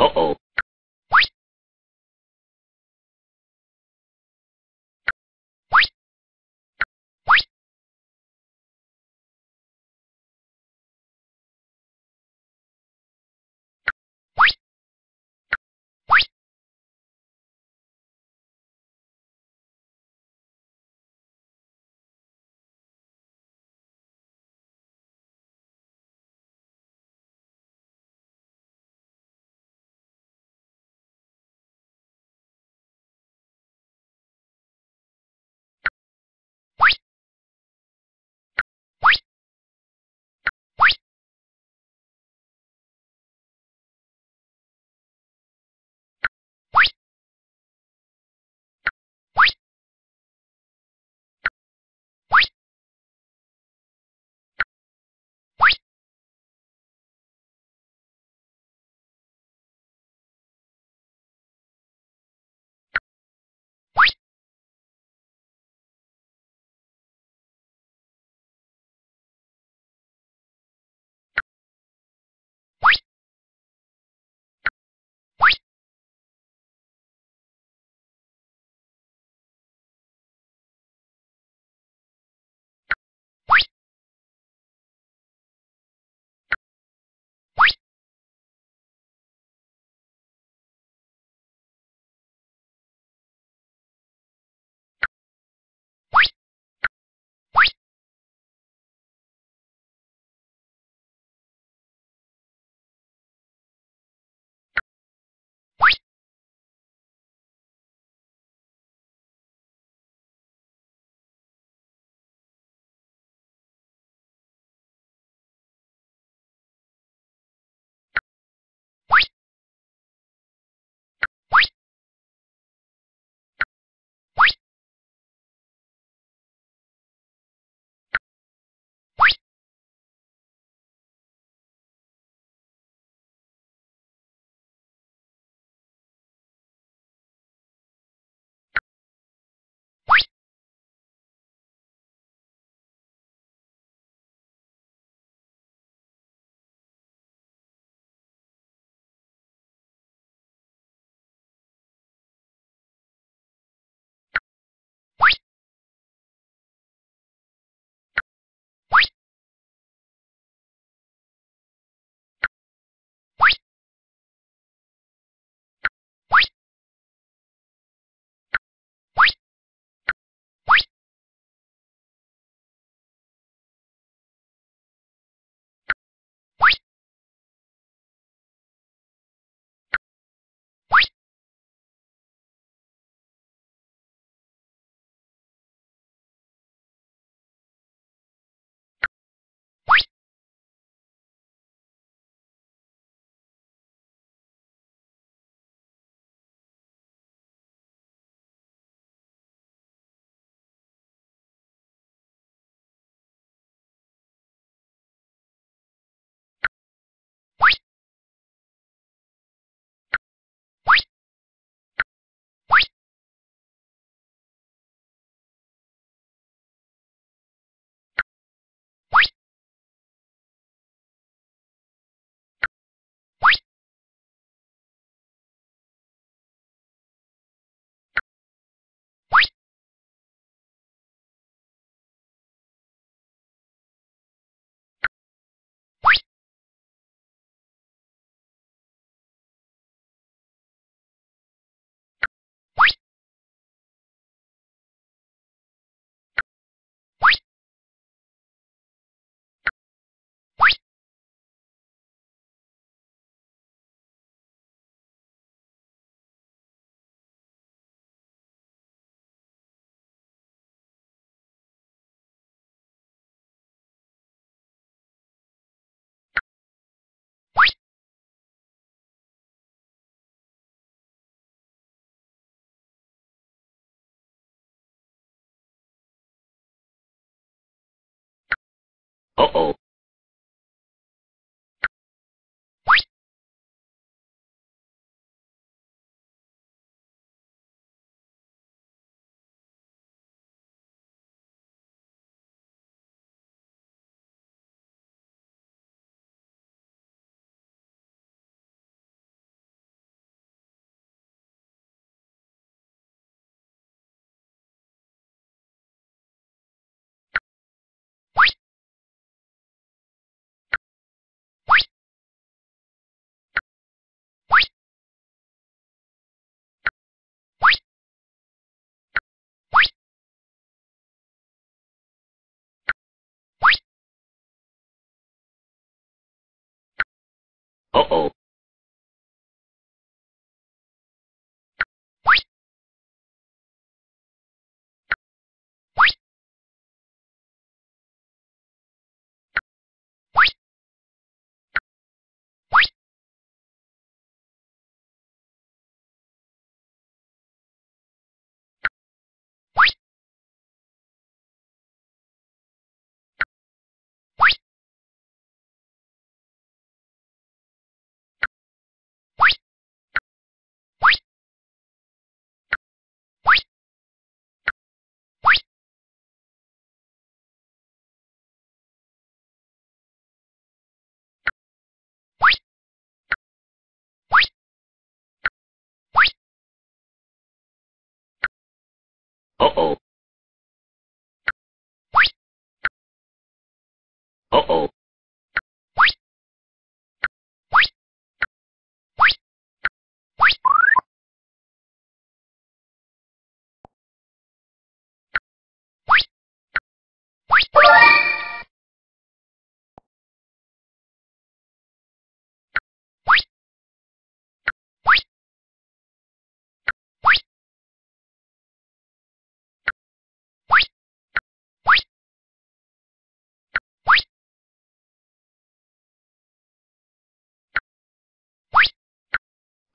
Uh-oh. Uh-oh. Uh-oh.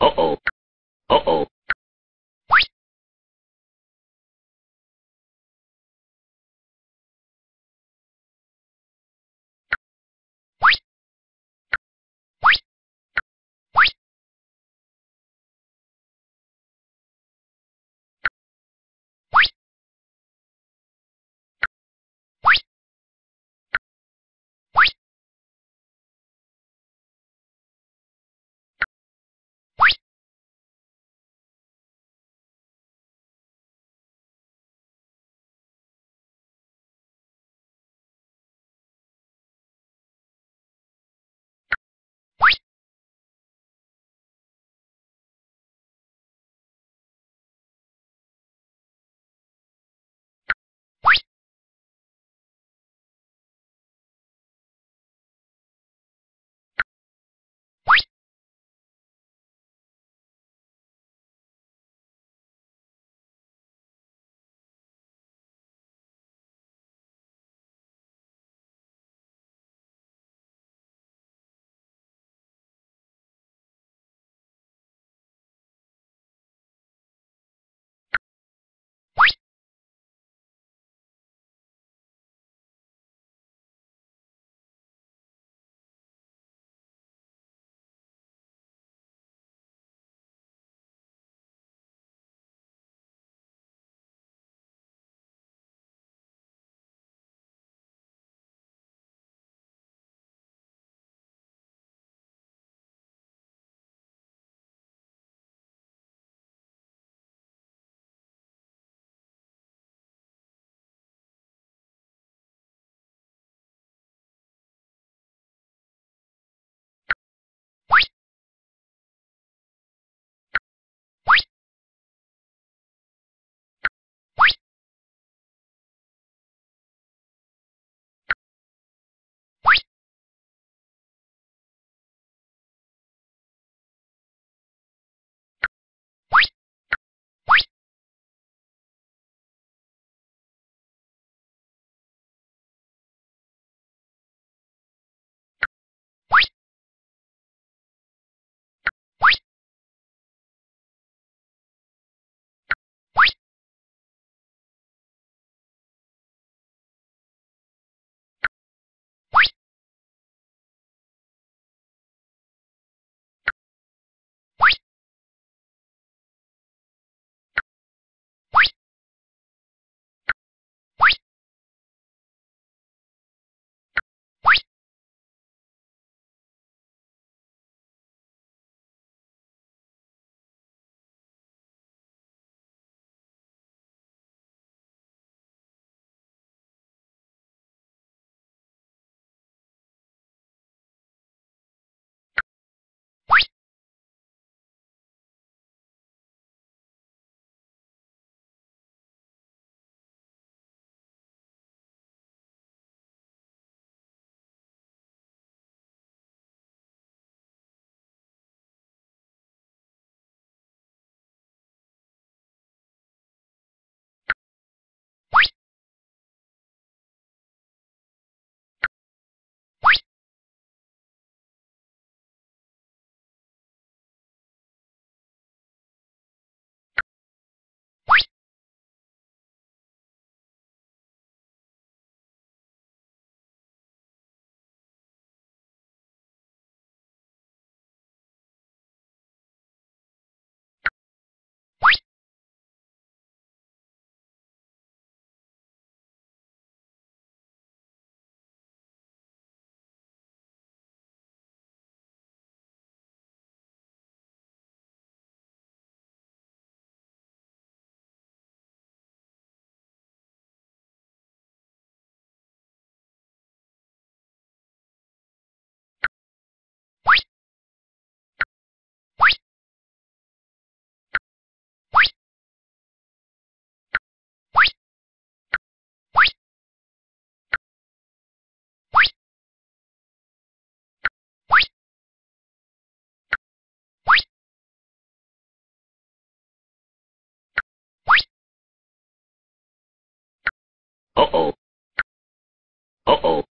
Uh-oh. Uh-oh. Uh-oh. Uh-oh.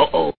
Uh-oh.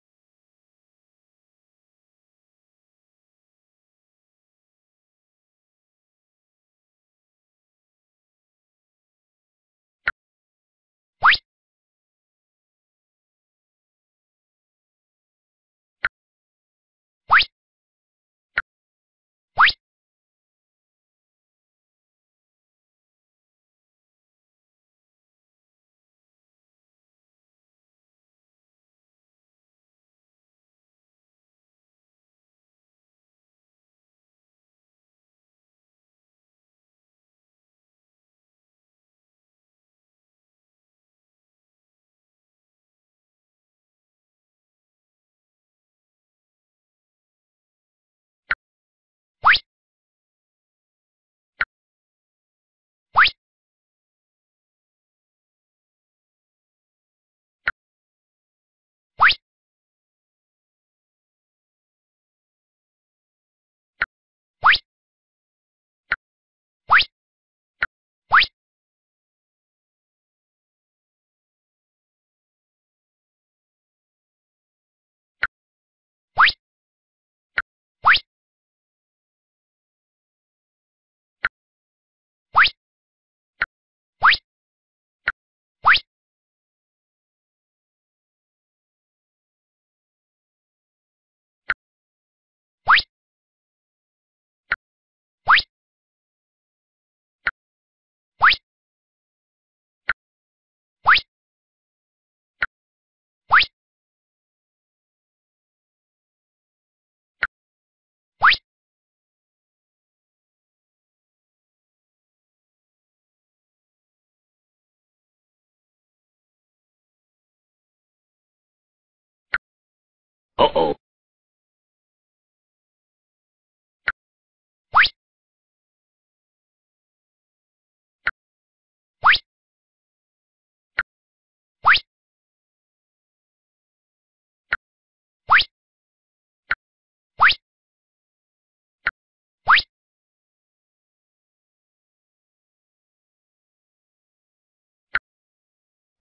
Uh-oh.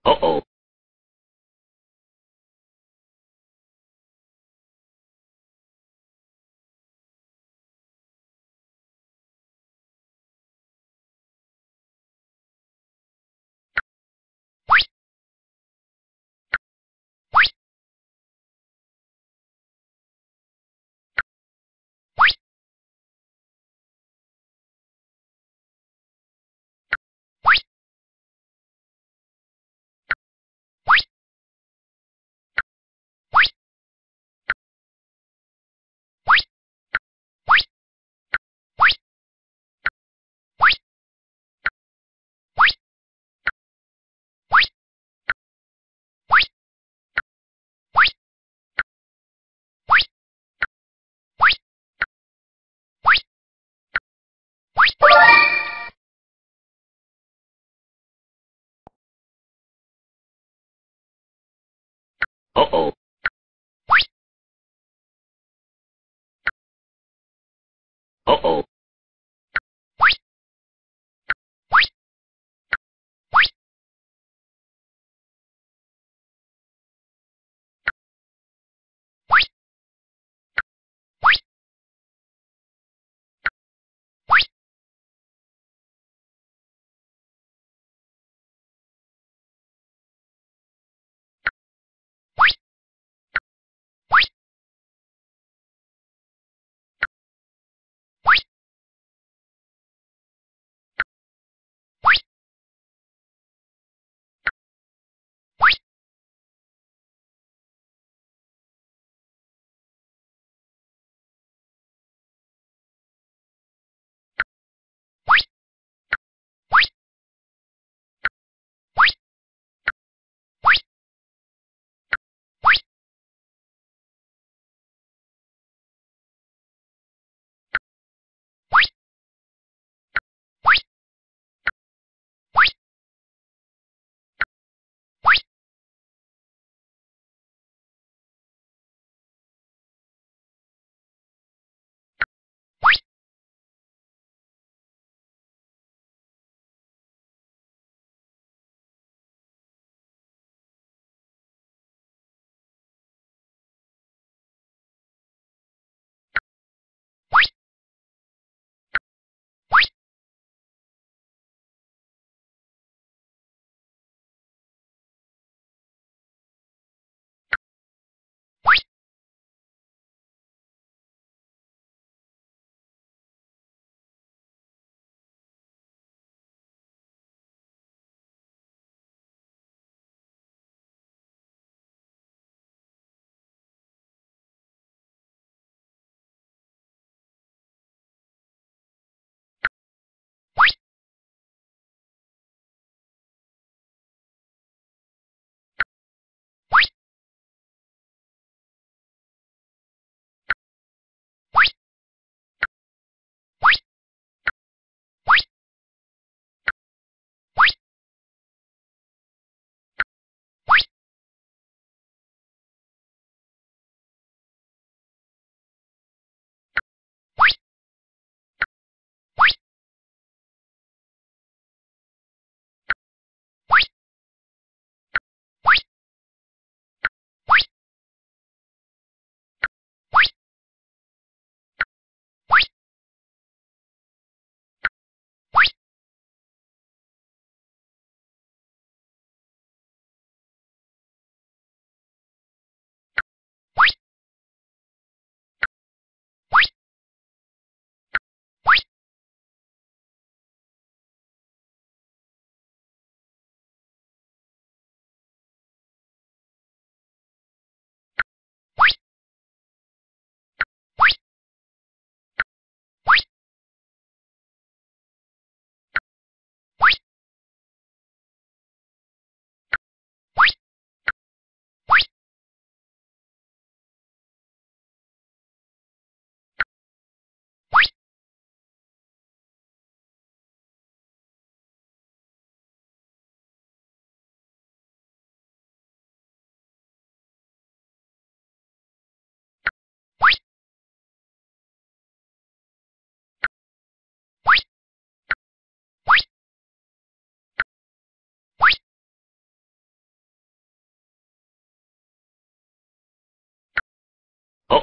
Uh-oh.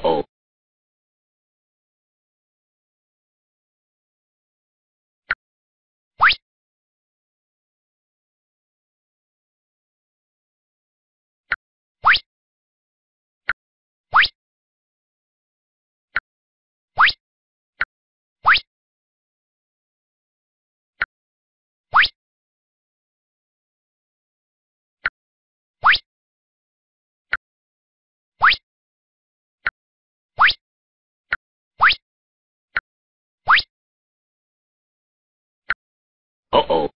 Uh-oh. Uh-oh.